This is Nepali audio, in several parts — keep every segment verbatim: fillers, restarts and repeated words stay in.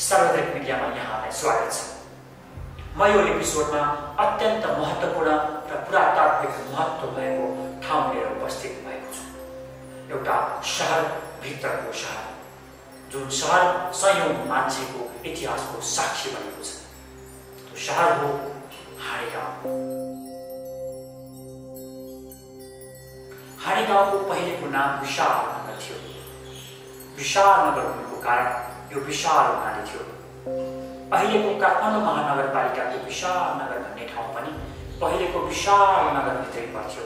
सार्वजनिक मिडियामा यहाँलाई स्वागत छ। म यो एपिसोडमा अत्यन्त महत्त्वपूर्ण र पुरातात्विक महत्त्व भएको ठाउँ लिएर उपस्थित भएको छु। एउटा शहर भित्रको शहर, जुन शहर सयौं मान्छेको इतिहासको साक्षी बनेको छ। त्यो शहर हो हाँडीगाउँ। हाँडीगाउँको पहिलेको नाम विशाल नगर थियो। विशाल नगर हुनुको कारण यो विशाल हुनाले थियो। अहिलेको काठमाडौँ महानगरपालिकाको विशाल नगर भन्ने ठाउँ पनि पहिलेको विशाल नगरभित्रै पर्थ्यो।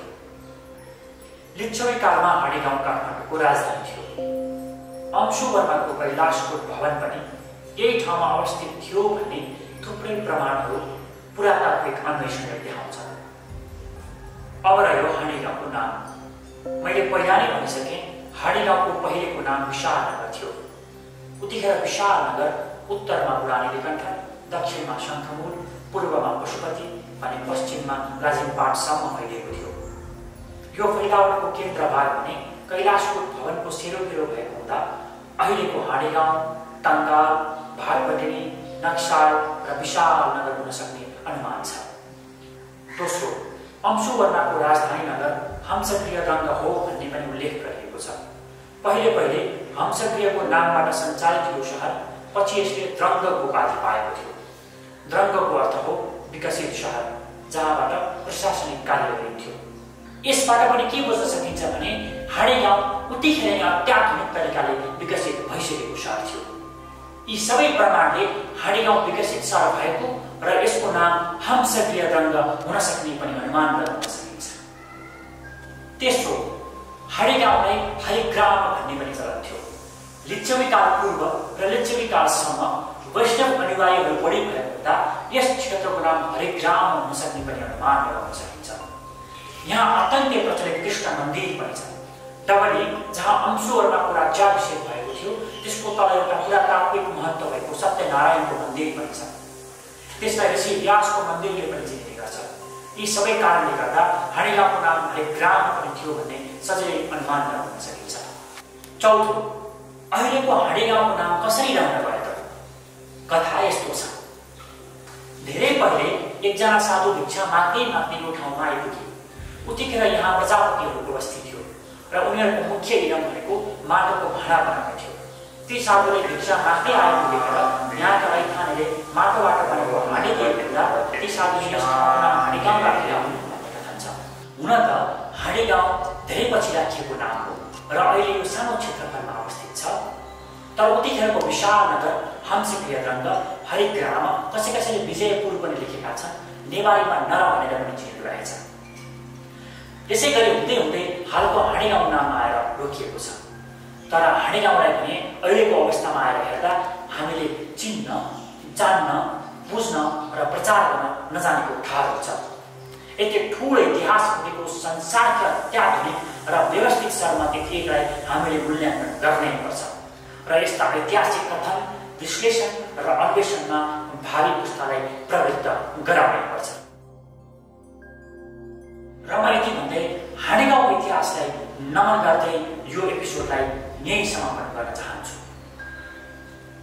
लिच्छवी कालमा हाँडीगाउँ काठमाडौँको राजधानी थियो। अंशु वर्माको कैलाशकोट भवन पनि यही ठाउँमा अवस्थित थियो भन्ने थुप्रै प्रमाणहरू पुरातात्विक अन्वेषणले देखाउँछ। अब रह्यो हाँडीगाउँको नाम। मैले पहिला नै भनिसकेँ, हाँडीगाउँको पहिलेको नाम विशाल नगर थियो। उतिखेर विशाल नगर उत्तरमा पुरानी निकण्ठ, दक्षिणमा शङ्खमूल, पूर्वमा पशुपति अनि पश्चिममा राजिमपाटसम्म फैलिएको थियो। यो फैलाउनको केन्द्र भाग भने कैलाशकोट भवनको सेरोफेरो भएको हुँदा अहिलेको हाँडीगाउँ, टाङ्गाल, भाटपटेनी, नक्साल र विशाल नगर हुन सक्ने अनुमान छ। दोस्रो, अंशु वर्माको राजधानी नगर हंसप्रिय रङ्ग हो भन्ने पनि उल्लेख गरिएको छ। पहिले पहिले हंसप्रियको नामबाट सञ्चालित यो शहर पछि यसले द्रङ्गको उपाधि पाएको थियो। द्रङ्गको अर्थ हो विकसित शहर, जहाँबाट प्रशासनिक कार्य गरिन्थ्यो। यसबाट पनि के बुझ्न सकिन्छ भने हाँडीगाउँ उतिखेर अत्याधुनिक तरिकाले विकसित भइसकेको शहर थियो। यी सबै प्रमाणले हाँडीगाउँ विकसित शहर भएको र यसको नाम हंसप्रिय द्रङ्ग हुन सक्ने पनि अनुमान गर्न सकिन्छ। तेस्रो, हाँडीगाउँलाई हाईग्राम भन्ने पनि चलन थियो। लिच्छवी काल पूर्व र लिच्छवी कालसम्म वैष्णव अनुयायीहरू बढी भएको हुँदा यस क्षेत्रको नाम हरिग्राम हुन सक्ने पनि अनुमान लगाउन सकिन्छ। यहाँ अत्यन्तै प्रचलित कृष्ण मन्दिर पनि छ। डबली, जहाँ अंशु वर्माको राज्याभिषेक भएको थियो, त्यसको तल एउटा पुरातात्विक महत्त्व भएको सत्यनारायणको मन्दिर पनि छ। त्यसलाई ऋषि व्यासको मन्दिरले पनि चिनिने गर्छ। यी सबै कारणले गर्दा हाँडीगाउँको नाम हरिग्राम पनि थियो भन्ने सजिलै अनुमान लगाउन सकिन्छ। चौथो, अहिलेको हाँडीगाउँको नाम कसरी रहन गयो त? कथा यस्तो छ। धेरै पहिले एकजना साधु भिक्षा माग्दै माग्दै यो ठाउँमा आइपुगे। उतिखेर यहाँ प्रजापतिहरूको बस्ती थियो र उनीहरूको मुख्य इनाम भनेको माटोको भाँडा बनाएको थियो। ती साधुले भिक्षा माग्दै आएको देखेर यहाँका रैथानेले माटोबाट बनेको हाँडी दिएका ती साधुले हाँडीगाउँ राखेर आउनु भनेर भन्छ। हुन त हाँडीगाउँ धेरै पछि राखिएको नाम हो र अहिले यो सानो क्षेत्रफलमा अवस्थित छ। तर उतिखेरको विशाल नगर हंसप्रिय द्रङ्ग, हरिग्राम, कसै कसैले विजयपुर पनि लेखेका छन्, नेवारीमा नर भनेर पनि चिनिएको रहेछ। यसै गरी हुँदै हुँदै हालको हाँडीगाउँ नाम आएर रोकिएको छ। तर हाँडीगाउँलाई भने अहिलेको अवस्थामा आएर हेर्दा हामीले चिन्न, जान्न, बुझ्न र प्रचार गर्न नजानेको ठार हुन्छ। यति ठूलो इतिहास भनेको संसारका अत्याधुनिक र व्यवस्थित शहरमा देखिएकालाई हामीले मूल्याङ्कन गर्नै पर्छ र यस्ता ऐतिहासिक कथन, विश्लेषण र अन्वेषणमा भावी पुस्तालाई प्रवृत्त गराउनै पर्छ। र म यति भन्दै हाँडीगाउँको इतिहासलाई नमन गर्दै यो एपिसोडलाई यही समापन गर्न चाहन्छु।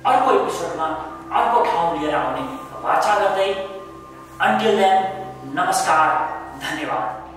अर्को एपिसोडमा अर्को ठाउँ लिएर आउने वाचा गर्दै अन्टिल देन, नमस्कार, धन्यवाद।